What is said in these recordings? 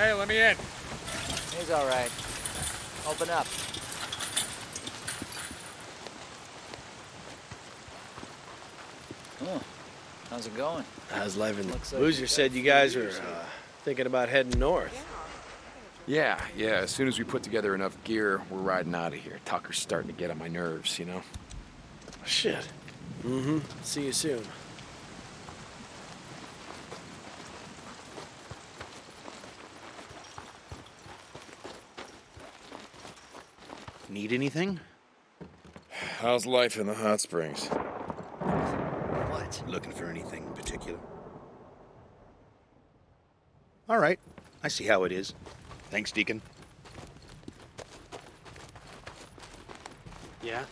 Hey, let me in. He's all right. Open up. Oh, how's it going? How's life in Looks Boozer like said you guys were thinking about heading north. Yeah. As soon as we put together enough gear, we're riding out of here. Tucker's starting to get on my nerves, you know? Shit. Mm-hmm. See you soon. Need anything? How's life in the hot springs? What? Looking for anything in particular? All right. I see how it is. Thanks, Deacon. Yeah?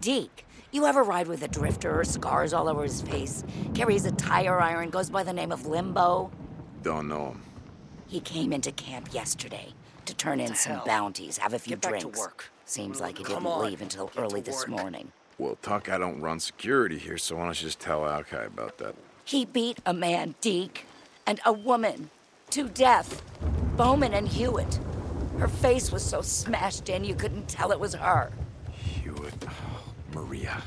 Deke, you ever ride with a drifter, scars all over his face, carries a tire iron, goes by the name of Limbo? Don't know him. He came into camp yesterday to turn in some bounties, have a few drinks. Get back to work. Seems like he didn't leave until early this morning. Well, Tuck, I don't run security here, so why don't you just tell Alkai about that? He beat a man, Deke, and a woman to death. Bowman and Hewitt. Her face was so smashed in you couldn't tell it was her. Hewitt. Maria,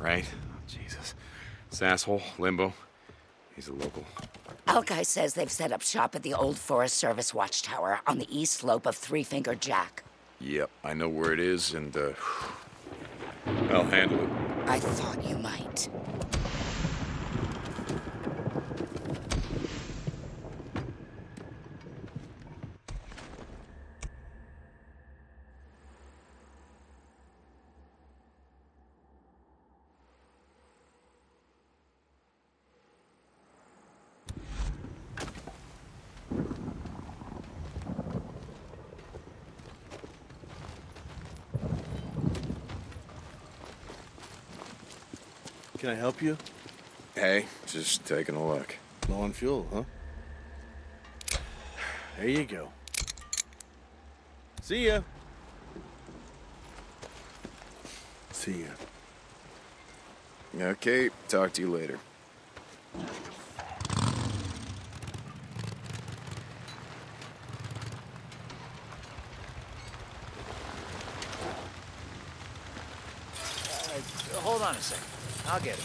right? Oh, Jesus. This asshole, Limbo, he's a local. Alkai says they've set up shop at the old Forest Service watchtower on the east slope of Three Finger Jack. Yep, I know where it is, and, I'll handle it. I thought you might. Can I help you? Hey, just taking a look. Low on fuel, huh? There you go. See ya. See ya. Okay, talk to you later. Hold on a second. I'll get it.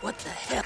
What the hell?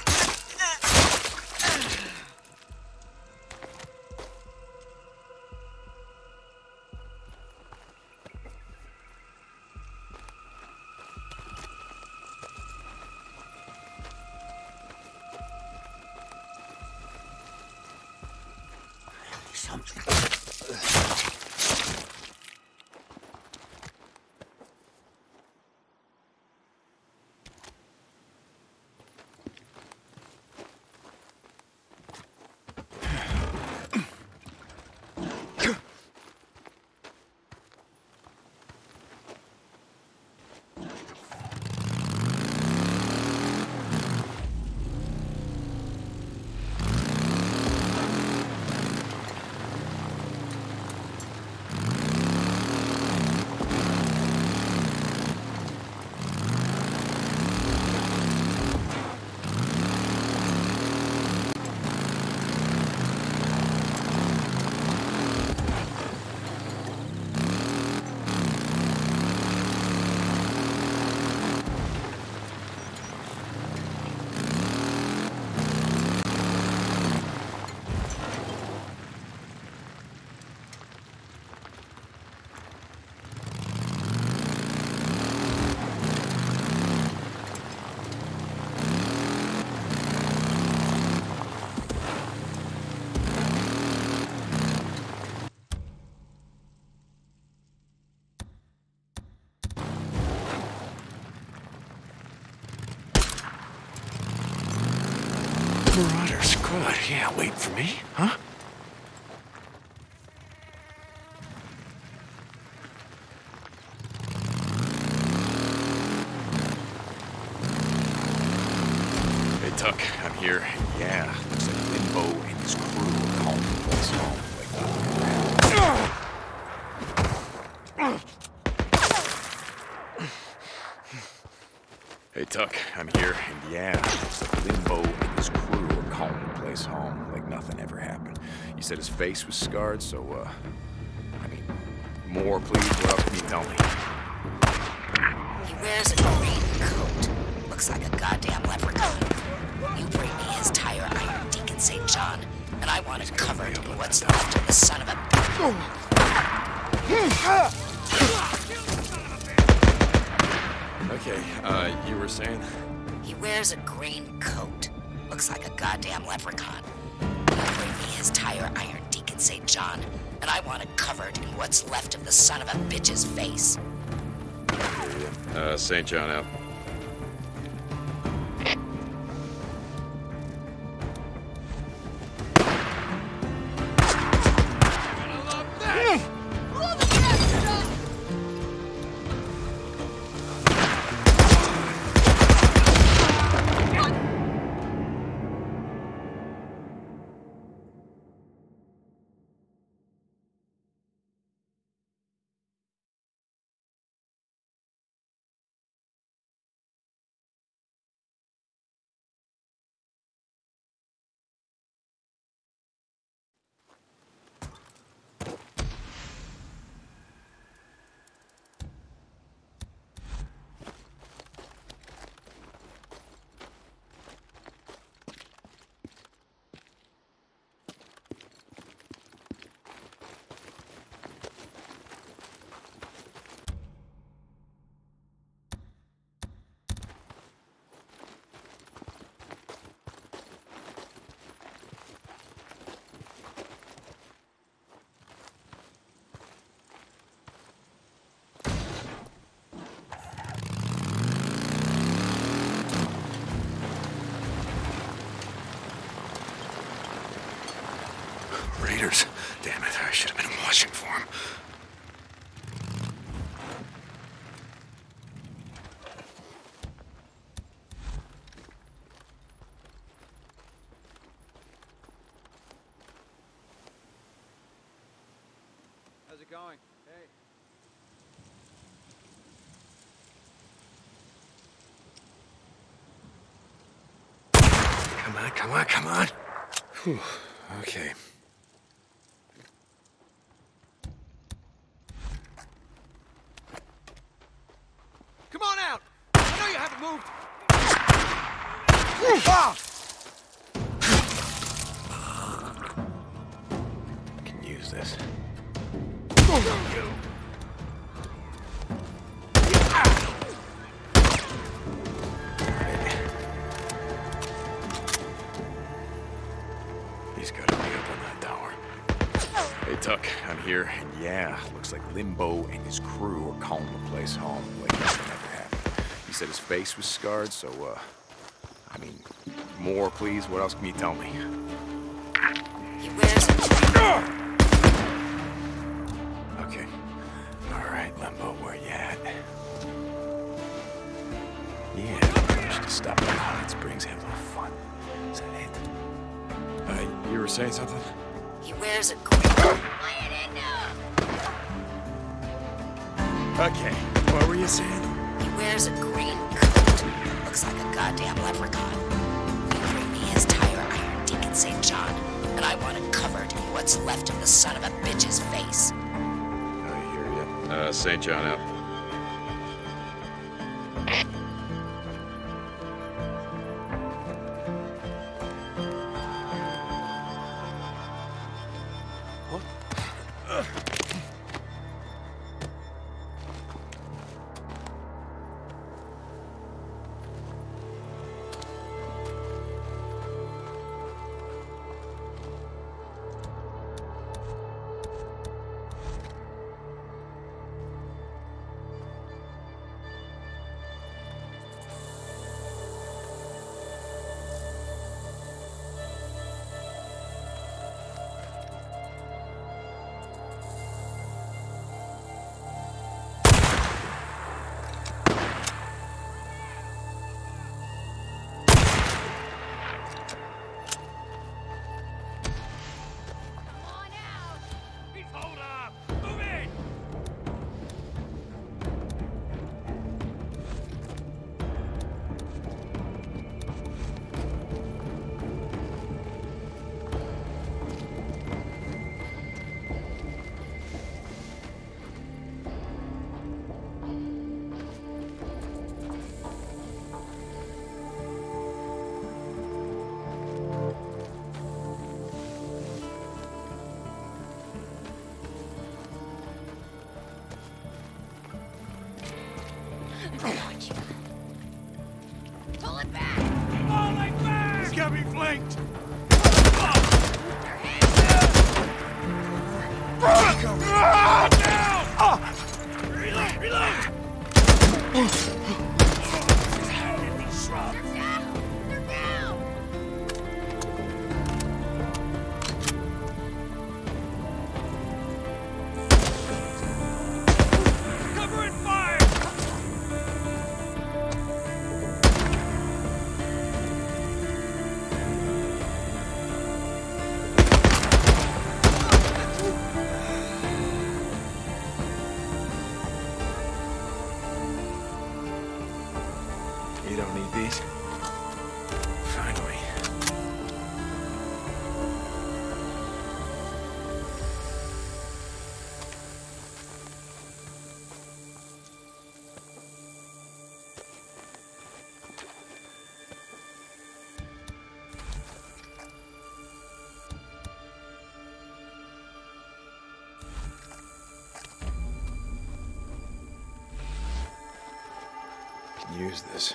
Yeah, wait for me, huh? Hey, Tuck, I'm here. Yeah, looks like Limbo and his crew are calling the place home. Hey, Tuck, I'm here. And yeah, looks like Limbo and his crew are calling the place home like nothing ever happened. You said his face was scarred, so, I mean, more, please. What else can you tell me? He wears a green coat. Looks like a goddamn leprechaun. You bring me his tire iron, Deacon St. John, and I want it covered in what's left of the son of a bitch. Okay, you were saying? He wears a green coat. Looks like a goddamn leprechaun. You bring me his tire iron, Deacon St. John, and I want it covered in what's left of the son of a bitch's face. St. John out. Damn it, I should have been watching for him. How's it going? Hey. Come on, come on, come on. Whew, okay. Come on out! I know you haven't moved! I can use this. He's gotta be up on that tower. Hey, Tuck, I'm here. And yeah, looks like Limbo and his crew are calling the place home. Like this never happened. He said his face was scarred, so, I mean, more, please. What else can you tell me? He wears it. Okay. All right, Limbo, where you at? Yeah, we should stop at Hot Springs, have a little fun. Is that it? You were saying something? He wears a cool. Quiet enough. Okay, what were you saying? He wears a green coat. Looks like a goddamn leprechaun. You bring me his tire iron, Deacon St. John, and I want it covered in what's left of the son of a bitch's face. I hear you. St. John out. Use this.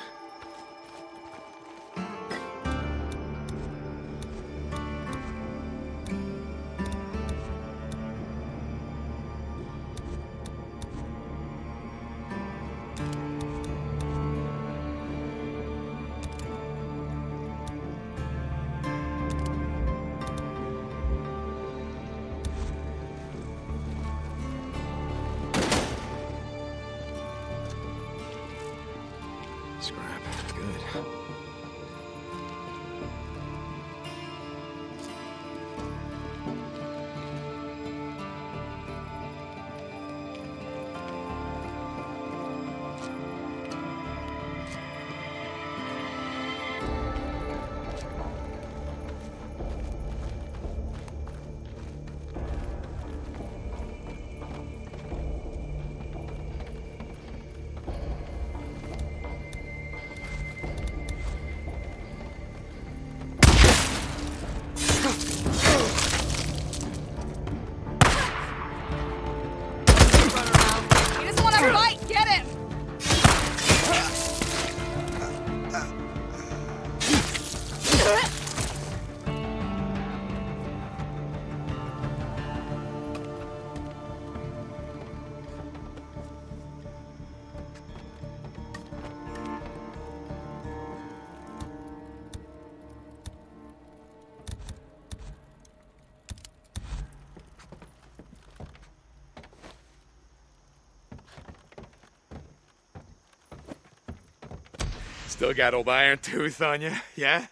Scratch. Still got old iron tooth on you, yeah?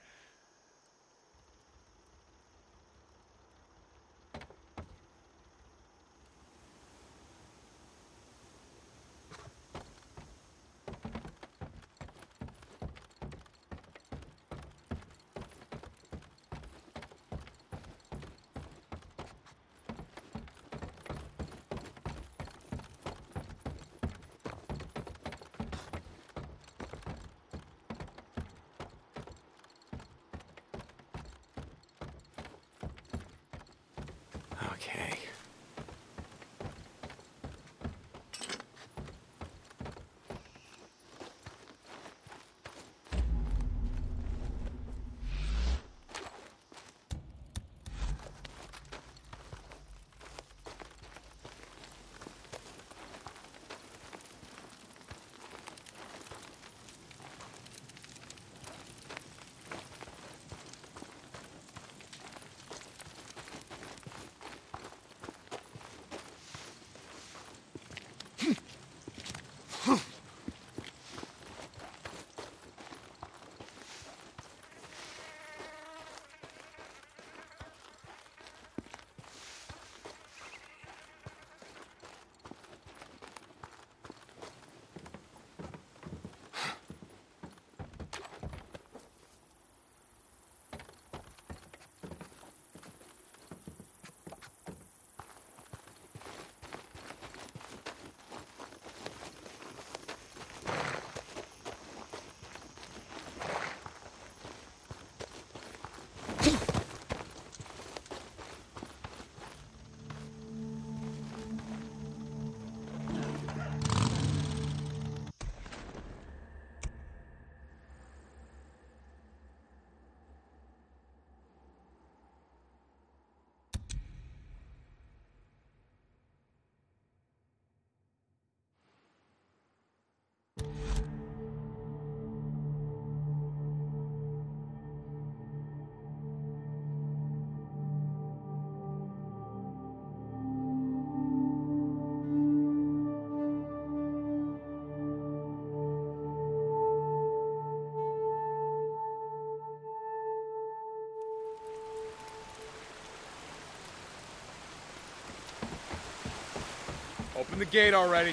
Open the gate already.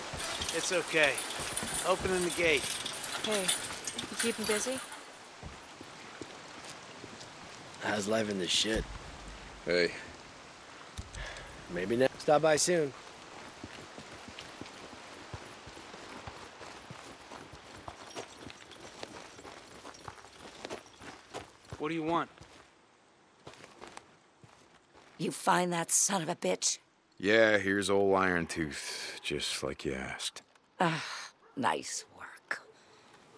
It's okay. Opening the gate. Hey, you keeping busy? How's life in this shit? Hey. Maybe next. Stop by soon. What do you want? You find that son of a bitch? Yeah, here's old Iron Tooth, just like you asked. Ah, nice work.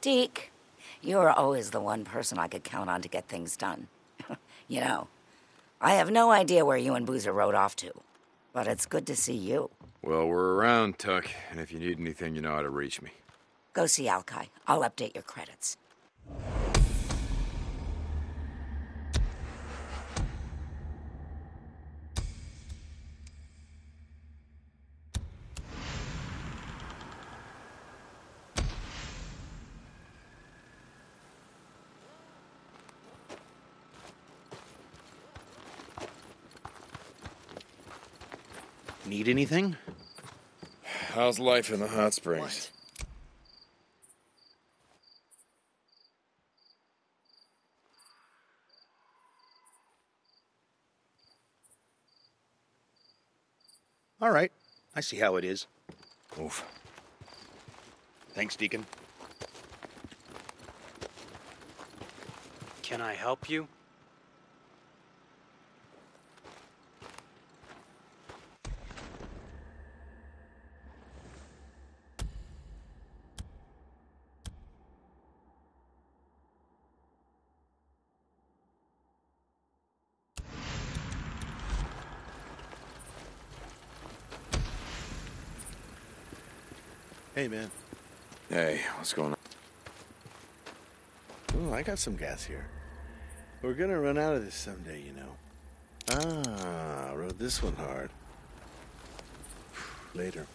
Deke, you're always the one person I could count on to get things done. You know, I have no idea where you and Boozer rode off to, but it's good to see you. Well, we're around, Tuck, and if you need anything, you know how to reach me. Go see Alkai. I'll update your credits. Need anything? How's life in the hot springs? What? All right. I see how it is. Oof. Thanks, Deacon. Can I help you? Hey, man. Hey, what's going on? Ooh, I got some gas here. We're gonna run out of this someday, you know. Ah, rode this one hard. Later.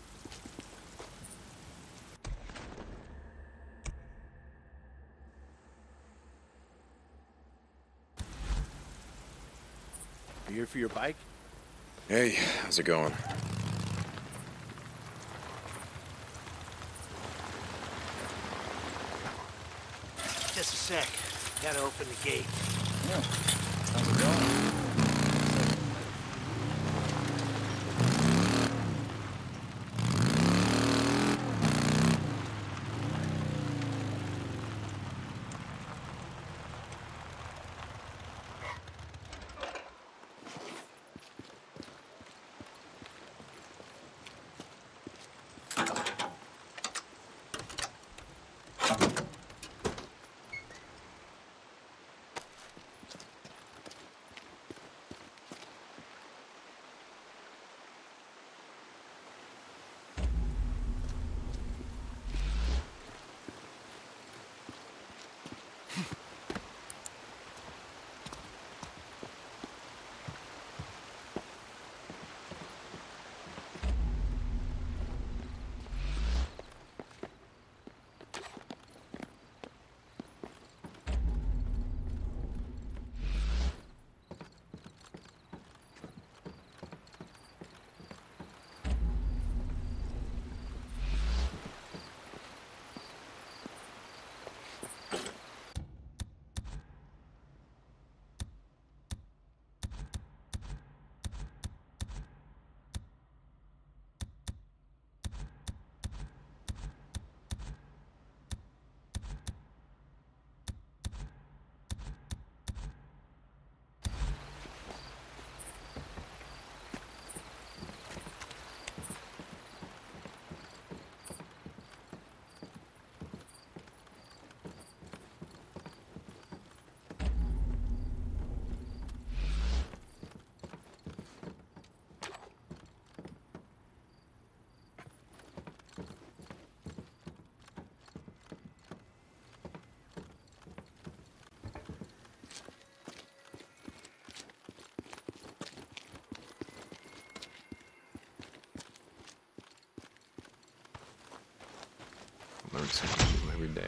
here for your bike? Hey, how's it going? Just a sec. Gotta open the gate. Yeah. How's it going? Learn something new every day.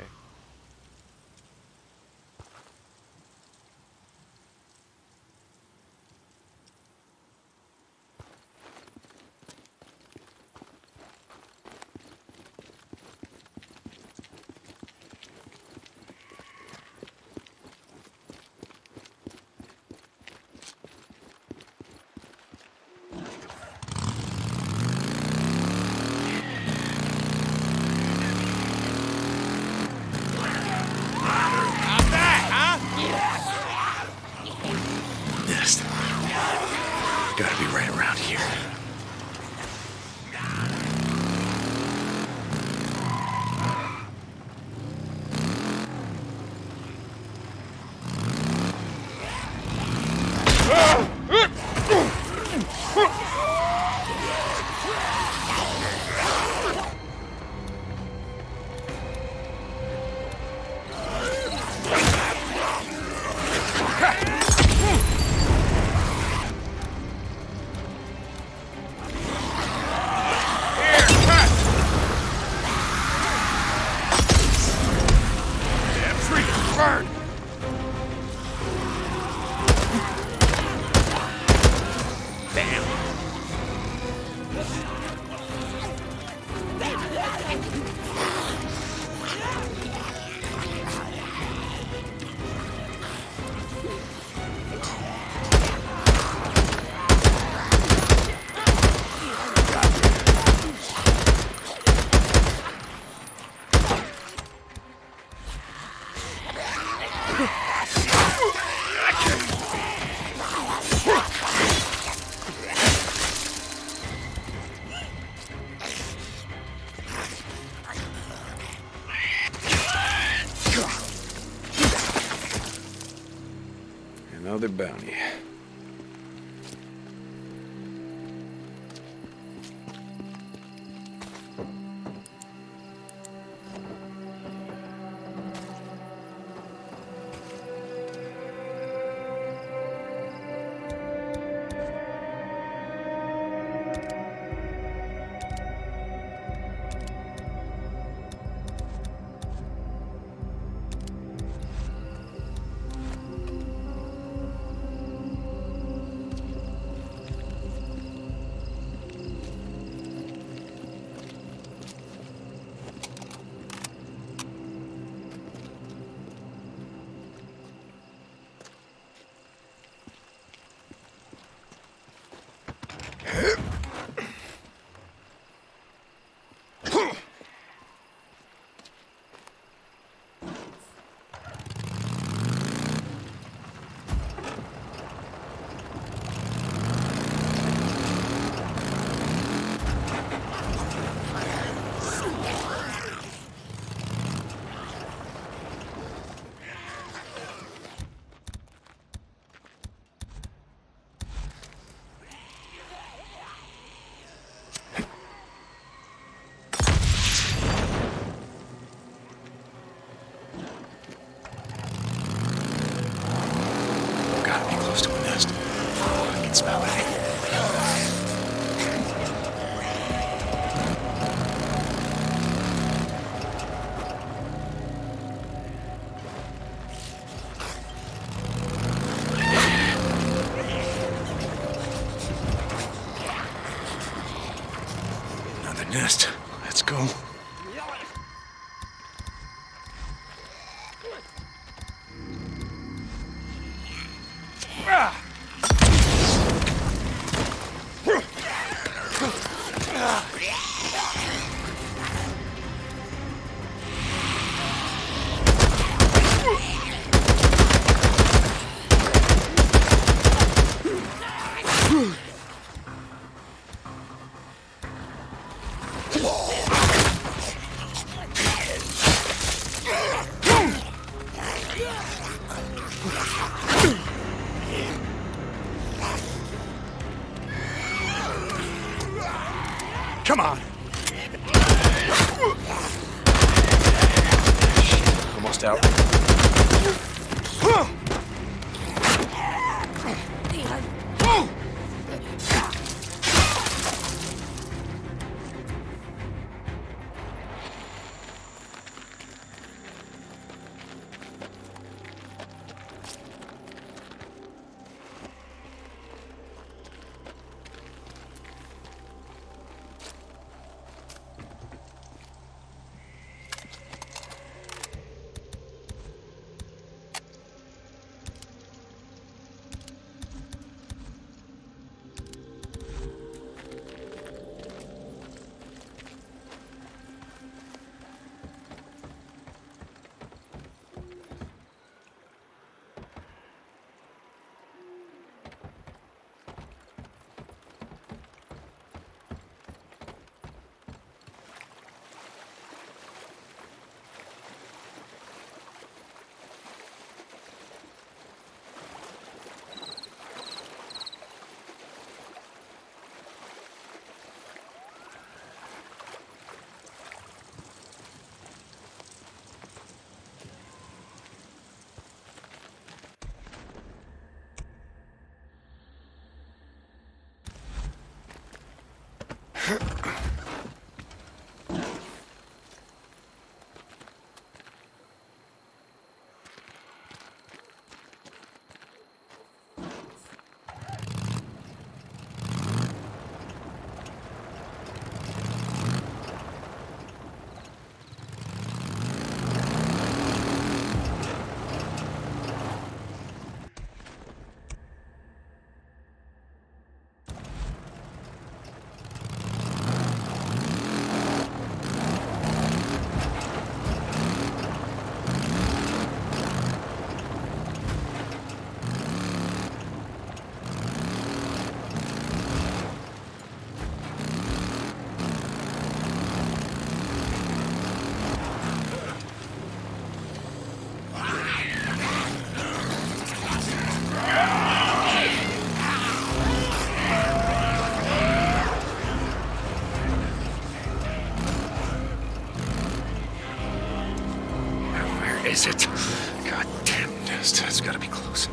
Another bounty. close to a nest. Oh, I can smell it. Come on! Shit, almost out. Is it? Goddamn nest. It's gotta be close.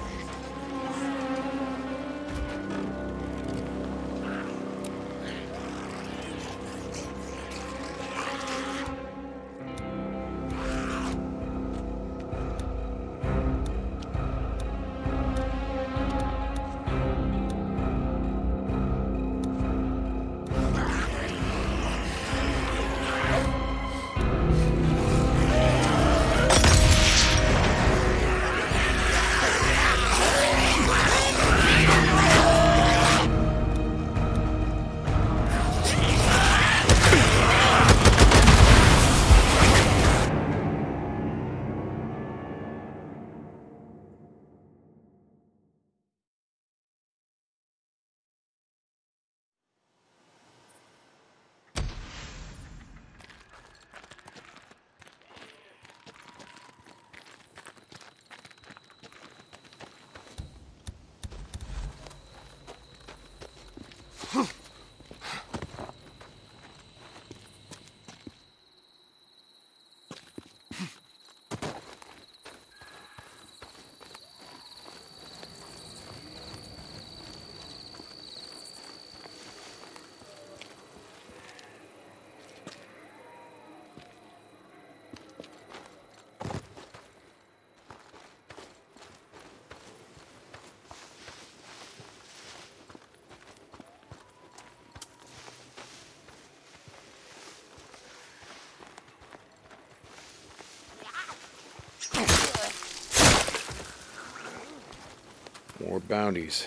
More bounties.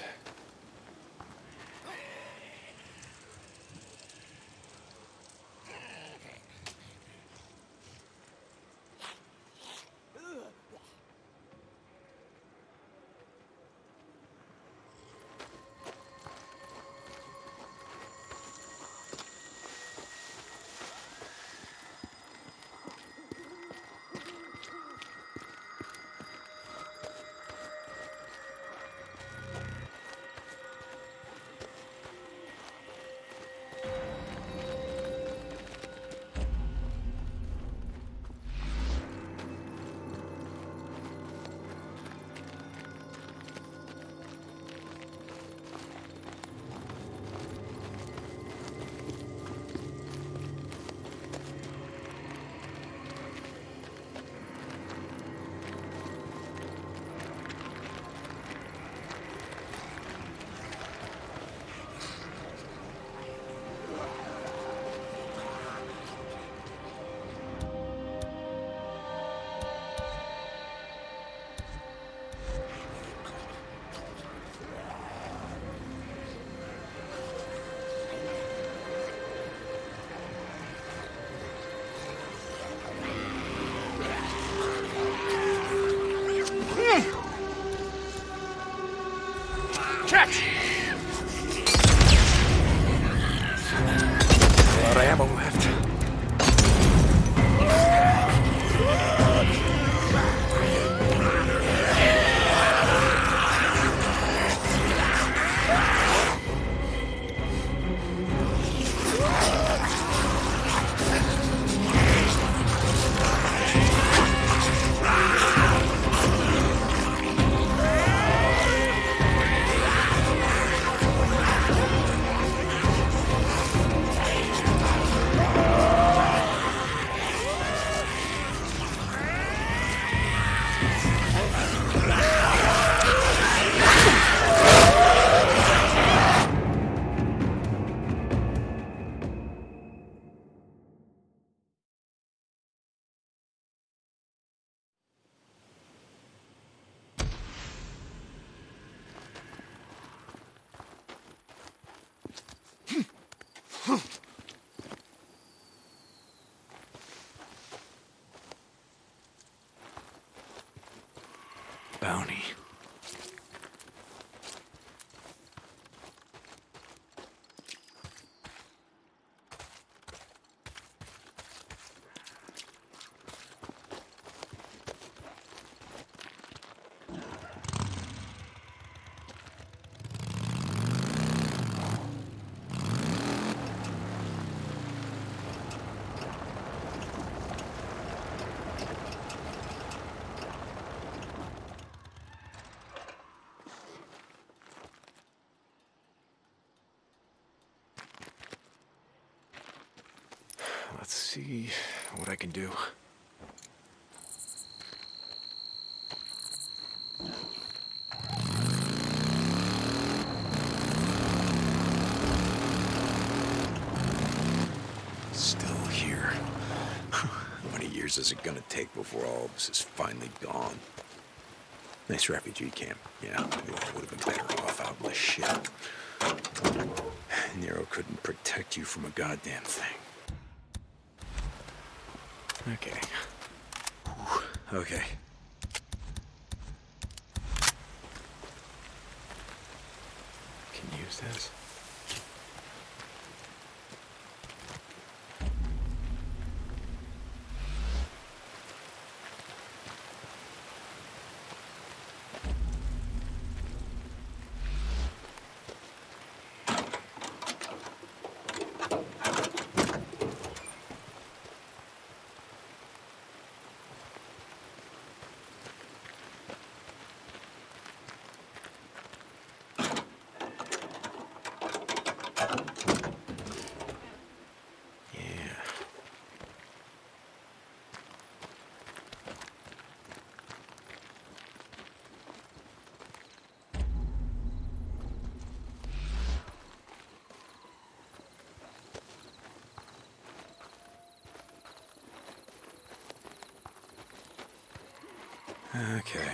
Let's see what I can do. Still here. How many years is it gonna take before all of this is finally gone? Nice refugee camp. Yeah, we all would have been better off out in the shit. Nero couldn't protect you from a goddamn thing. Okay. Whew. Okay. Can use this. Okay.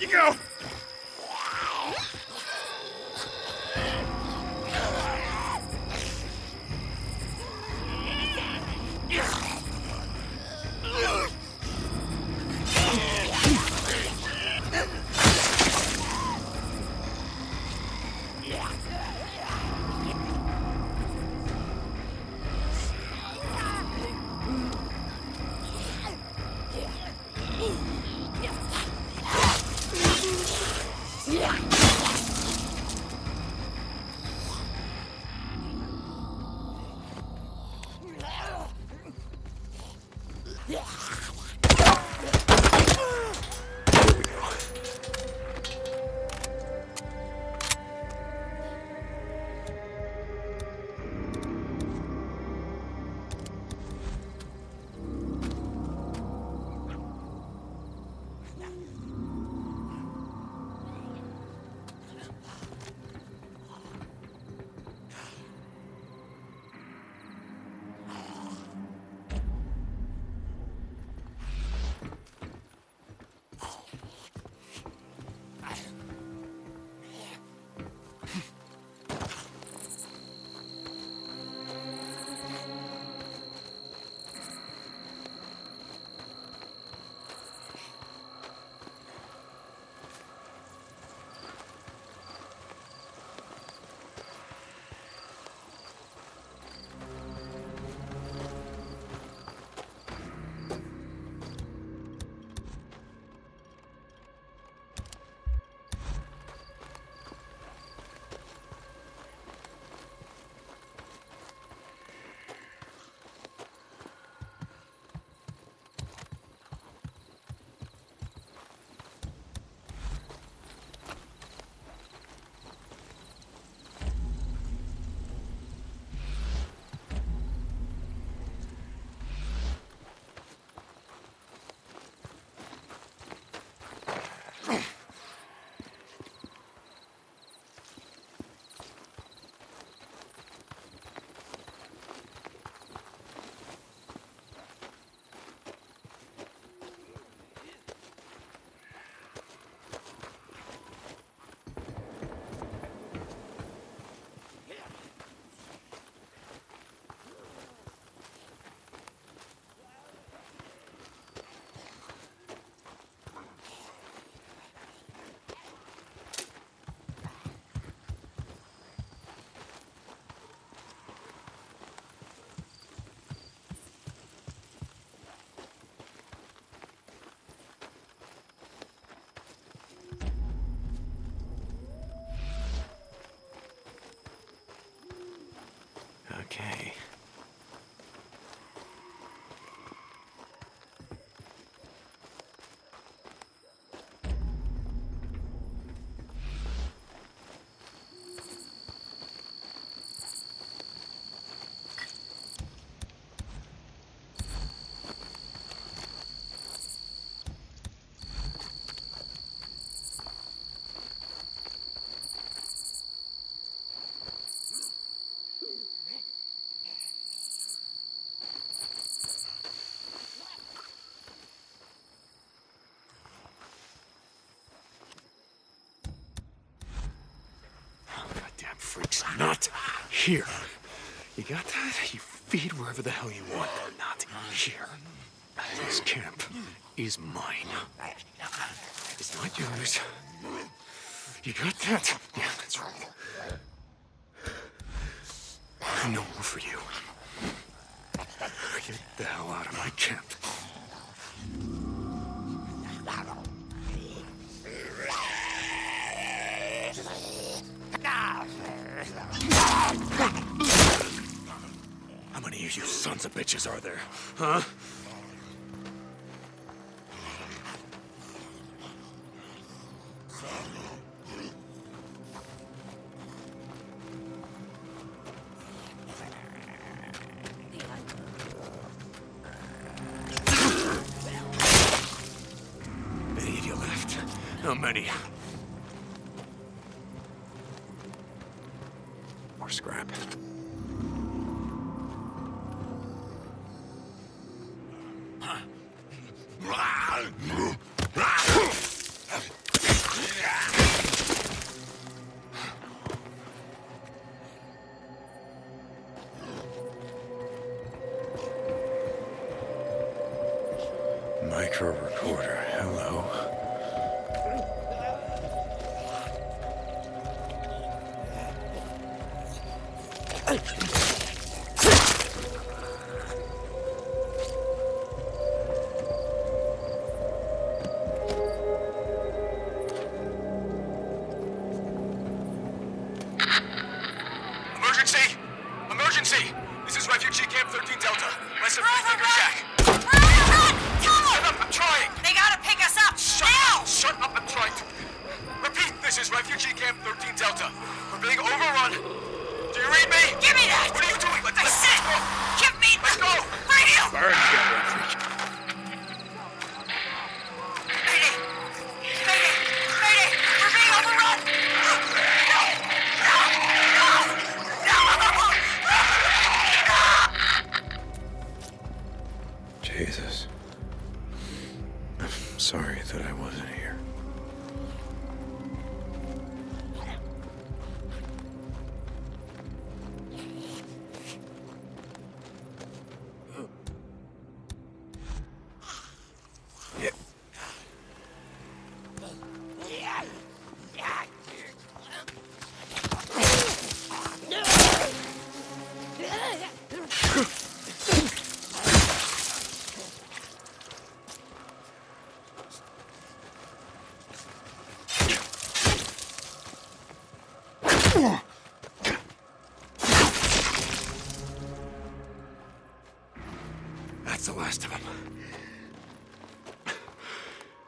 You go. Okay. freaks. Not here. You got that? You feed wherever the hell you want. Not here. This camp is mine. It's not yours. You got that? Yeah, that's right. No more for you. Get the hell out of my camp. How many of you sons of bitches are there? Huh?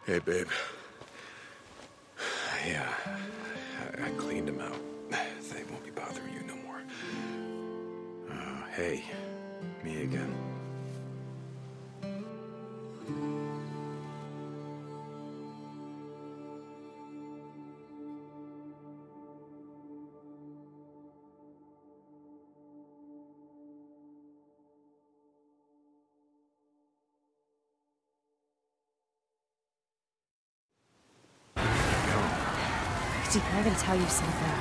Hey, babe. Yeah, I cleaned him out. They won't be bothering you no more. Hey, me again. Deacon, I gotta tell you something.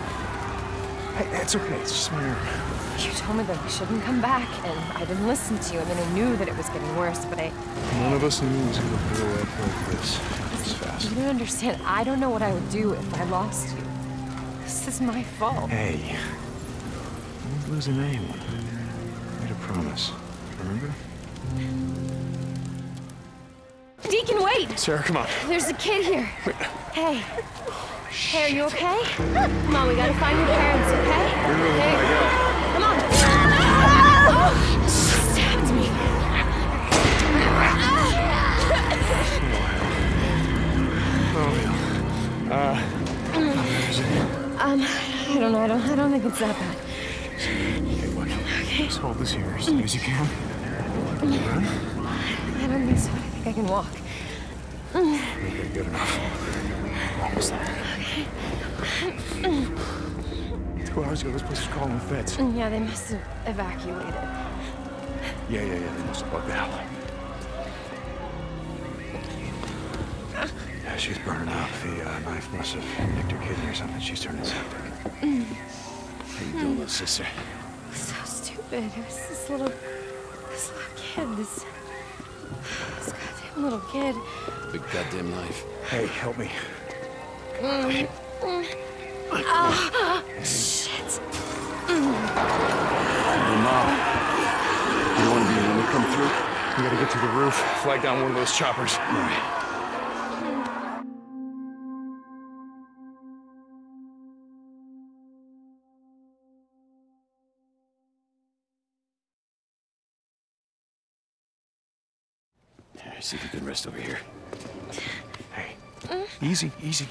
Hey, that's okay. It's just my nerve. You told me that we shouldn't come back, and I didn't listen to you. I mean, I knew that it was getting worse, but I... None of us knew it was going to go like this. It's fast. You don't understand. I don't know what I would do if I lost you. This is my fault. Hey, I won't lose a name. I made a promise. Remember? Deacon, wait! Sarah, come on. There's a kid here. Wait. Hey. Hey, are you okay? Come on, we gotta find your parents, okay? Hey, come on. Oh, stabbed me. Oh, no. I don't think it's that bad. Okay, look. Okay. Just hold this here as soon as you can. I don't think so. I think I can walk. Okay, good enough. Almost there. Okay. 2 hours ago, this place was calling the feds. Yeah, they must have evacuated. Yeah. They must have bugged out. Yeah, she's burning out. The knife must have nicked her kidney or something. She's turning septic. How you doing, little sister? It was so stupid. It was this little kid. This goddamn little kid. Big goddamn knife. Hey, help me. Oh, shit. Hey, Mom. You want to be when we come through? We gotta get to the roof, flag down one of those choppers. All right. See if you can rest over here. Hey, easy, easy.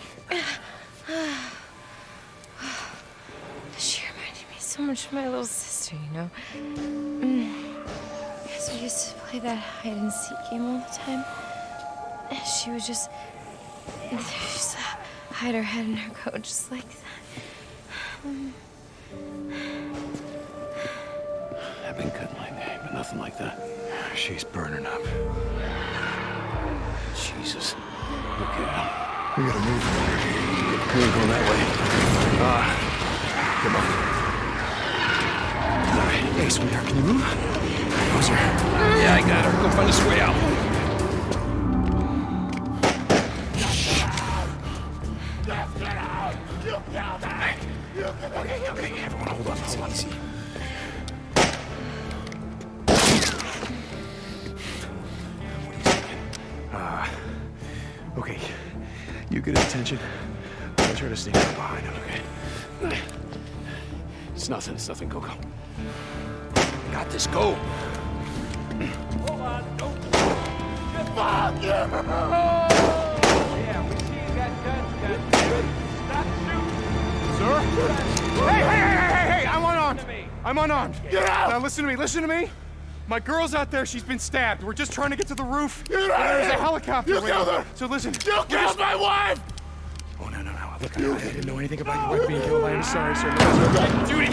She reminded me so much of my little sister, you know. Because we used to play that hide-and-seek game all the time. And she would just hide her head in her coat just like that. I've been cut my name, but nothing like that. She's burning up. Jesus. Look at him. We gotta move. We ain't going that way. Come on. All right. Hey, sweetheart, can you move? Boozer. Yeah, I got her. Go find us a way out. Okay, okay, everyone, hold on. It's easy. Okay, you get his attention. I'll try to sneak up behind him, okay? It's nothing, go, go. Got this, go! Hold on, don't. Goodbye! Yeah, we see you got guns. Stop shooting! Sir? Hey! I'm unarmed! I'm unarmed! Get out! Now listen to me, My girl's out there, she's been stabbed. We're just trying to get to the roof. There's a helicopter. You killed her! So listen. You killed my wife! Oh, no. Look, I didn't know anything about your wife being killed. I am sorry, sir. Dude, you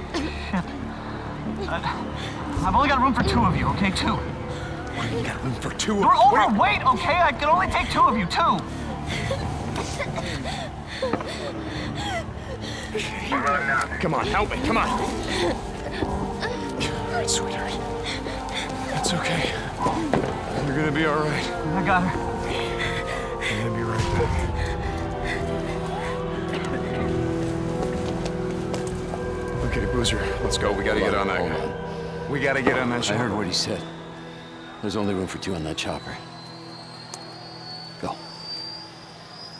I've only got room for two of you, okay? Two. What do you got room for two of you? You're overweight, okay? I can only take two of you, two. Come on, help me, come on. All right, sweetheart. It's okay. You're gonna be all right. I got her. I'm gonna be right back. Okay, Boozer, let's go. We gotta get on that guy. We gotta get on that chopper. I heard what he said. There's only room for two on that chopper. Go.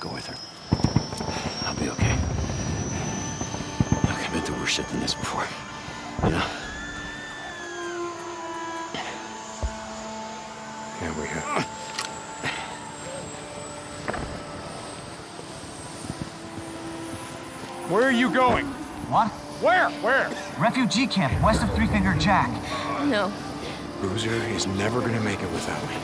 Go with her. I'll be okay. Look, I've been through worse shit than this before. You know? Here we go. Where are you going? What? Where? Where? Refugee camp, west of Three Finger Jack. No. Boozer is never gonna make it without me.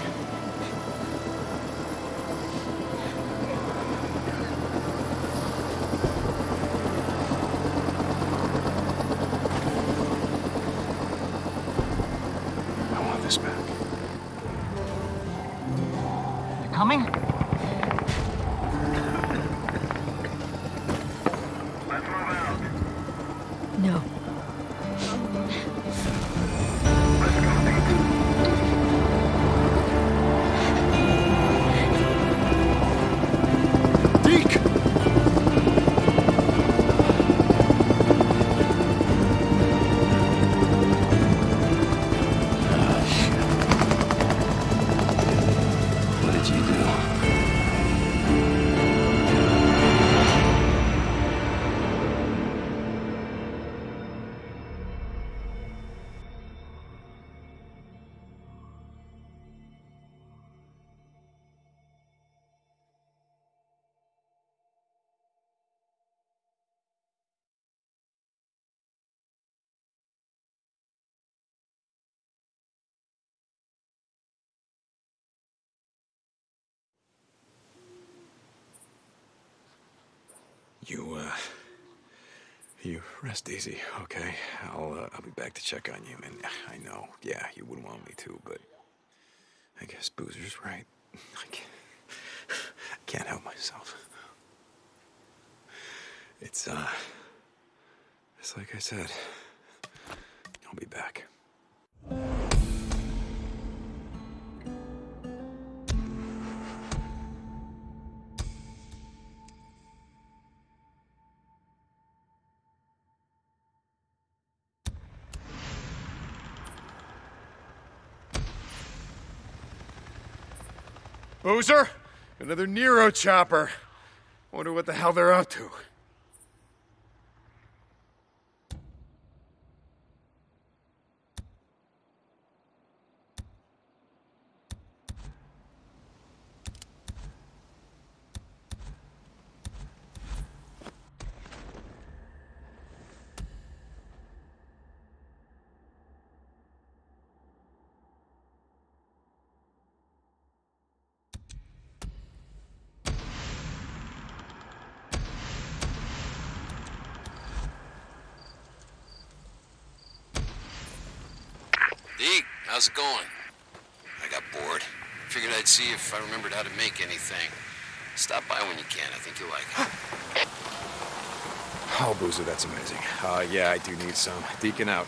I want this back. You're coming? You rest easy, okay? I'll be back to check on you, and I know, yeah, you wouldn't want me to, but I guess Boozer's right. I can't help myself. It's like I said, I'll be back. Boozer? Another Nero chopper. Wonder what the hell they're up to. How's it going? I got bored. Figured I'd see if I remembered how to make anything. Stop by when you can. I think you'll like it. Oh, Boozer, that's amazing. Yeah, I do need some. Deacon out.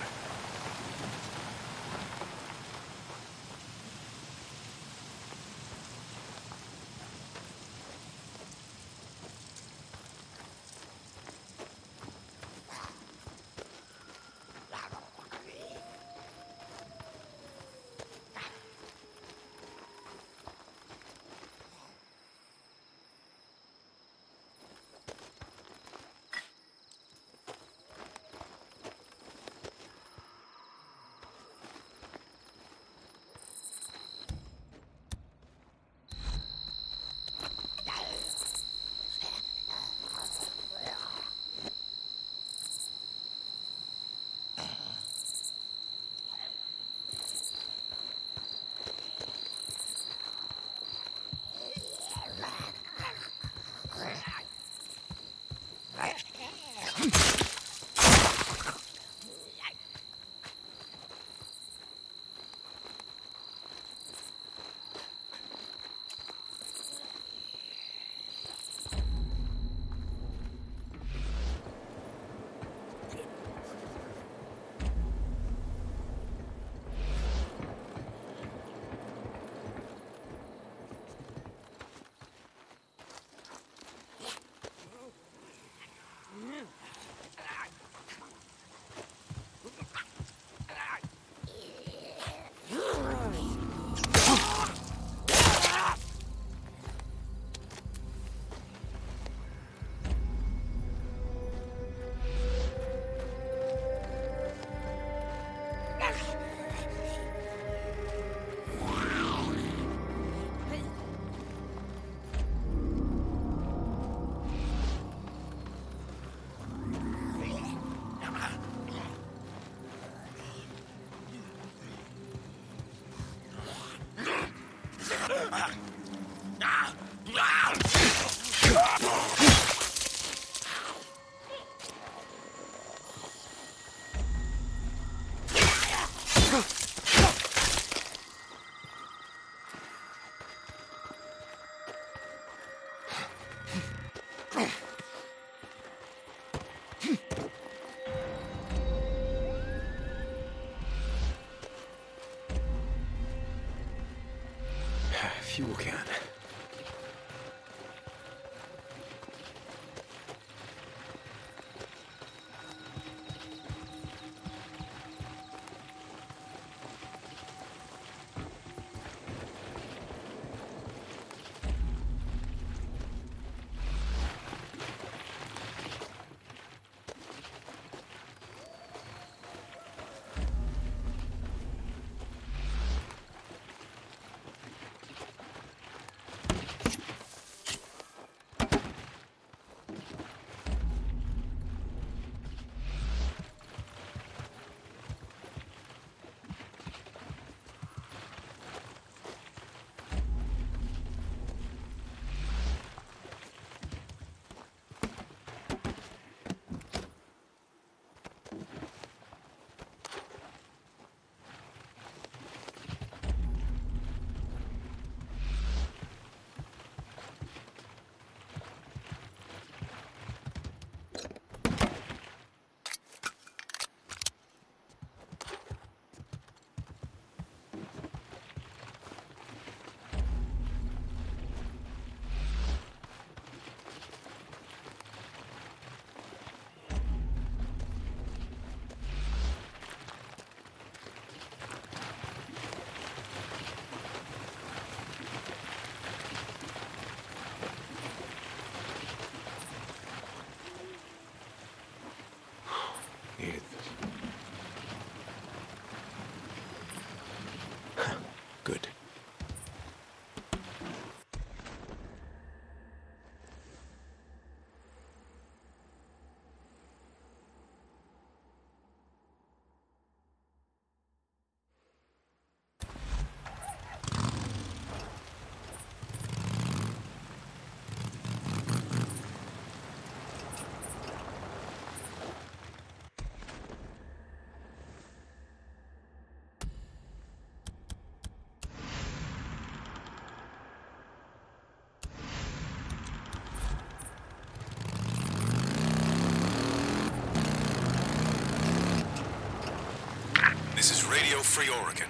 Go free Oregon.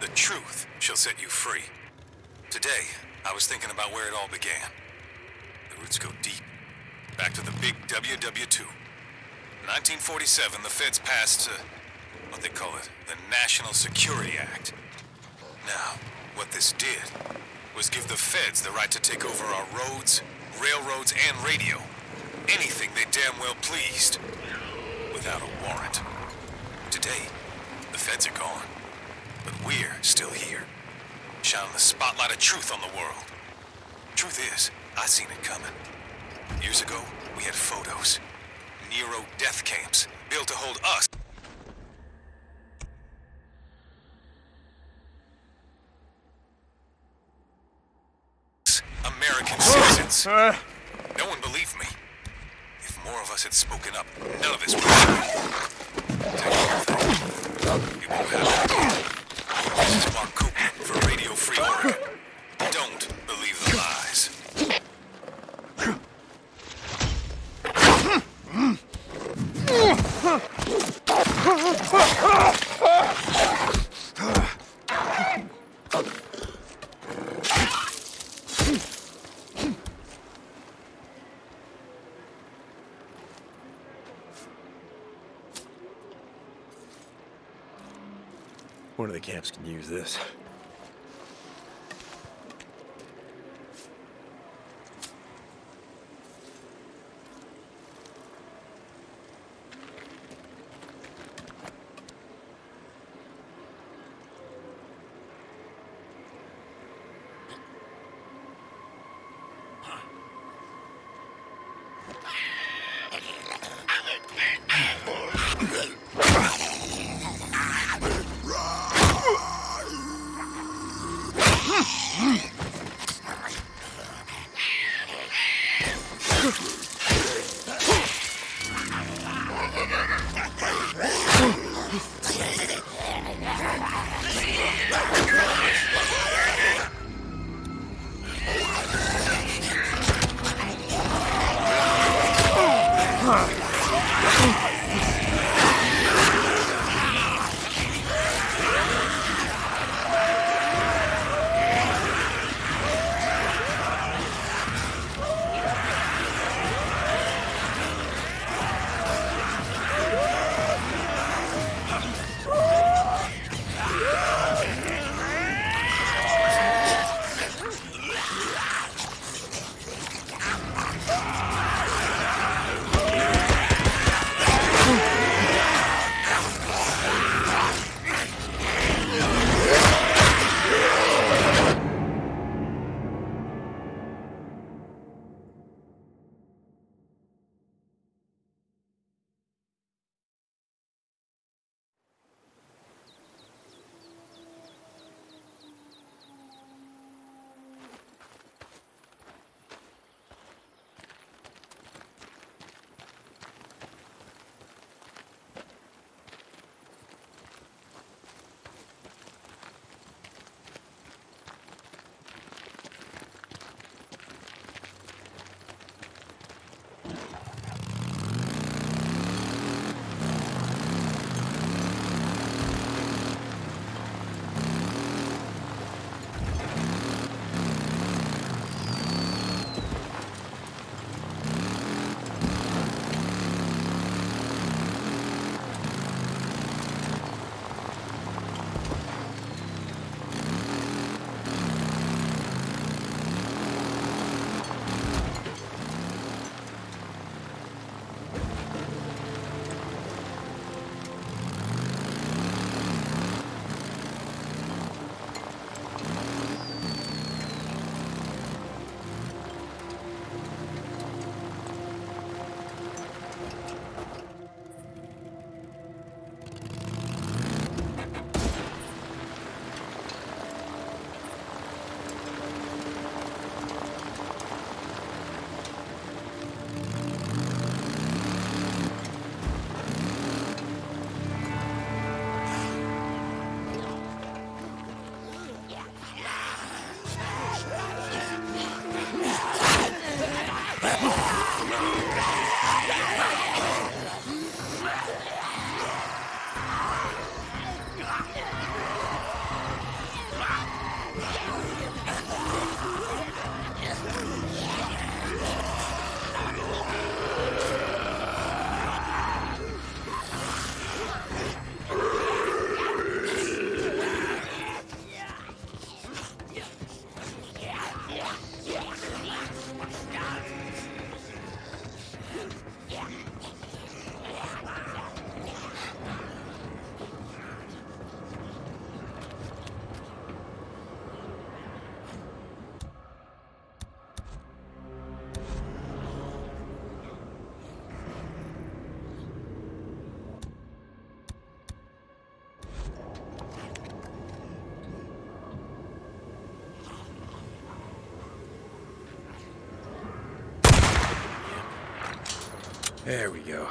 The truth shall set you free. Today, I was thinking about where it all began. The roots go deep, back to the big WW2. In 1947, the feds passed, what they call it, the National Security Act. Now, what this did was give the feds the right to take over our roads, railroads, and radio. Anything they damn well pleased, without a warrant. Today, the feds are gone, but we're still here, shining the spotlight of truth on the world. Truth is, I seen it coming. Years ago, we had photos. Nero death camps, built to hold us. American citizens. No one believed me. If more of us had spoken up, none of this would happen. Take care of that. It won't happen. This is Mark Cooper for Radio Free Oregon. Don't believe the lies. One of the camps can use this. There we go.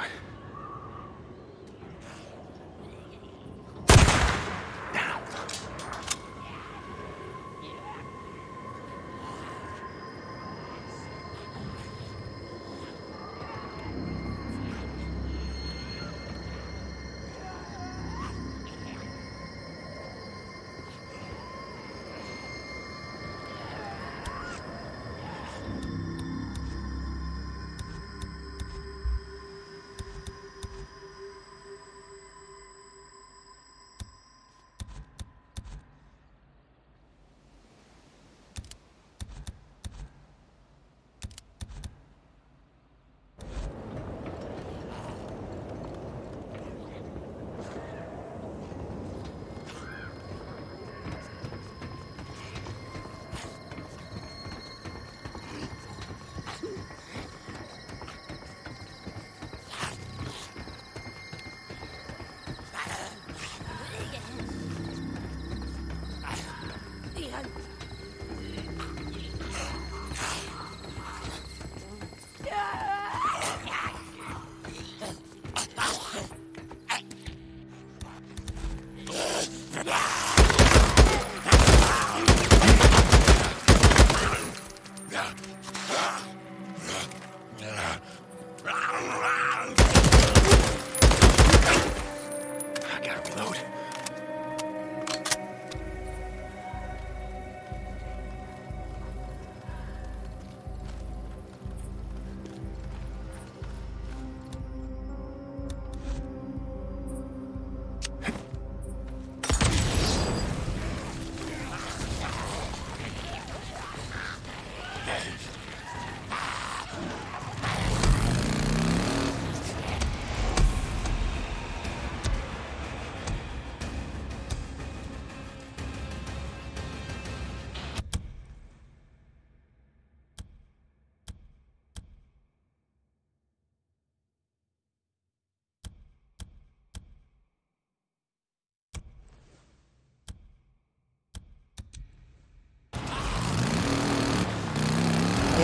Down.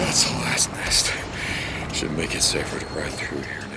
That's the last nest. Should make it safer to ride through here now.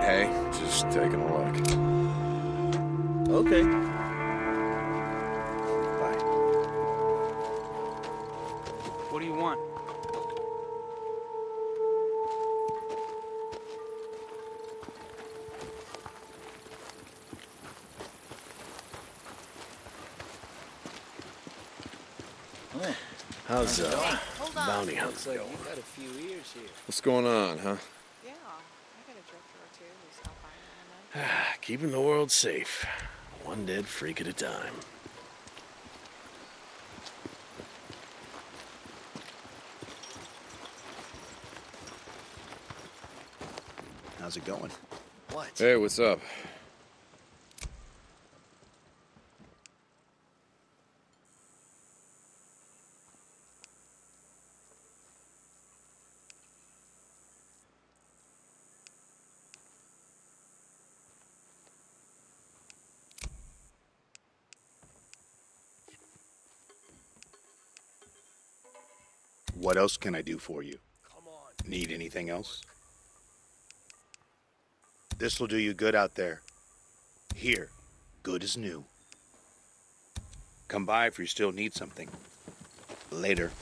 Hey, just taking a look. Okay. Bye. What do you want? Oh. How's bounty hunt going? You've got a few ears here. What's going on, huh? Keeping the world safe, one dead freak at a time. How's it going? What? Hey, what's up? What else can I do for you? Need anything else? This will do you good out there. Here, good as new. Come by if you still need something. Later.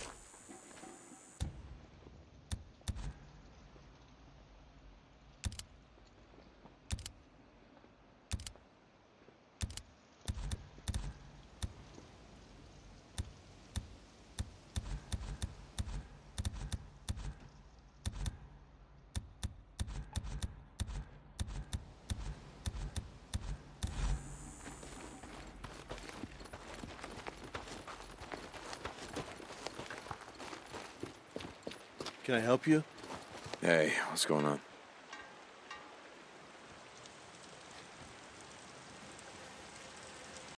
Can I help you? Hey, what's going on?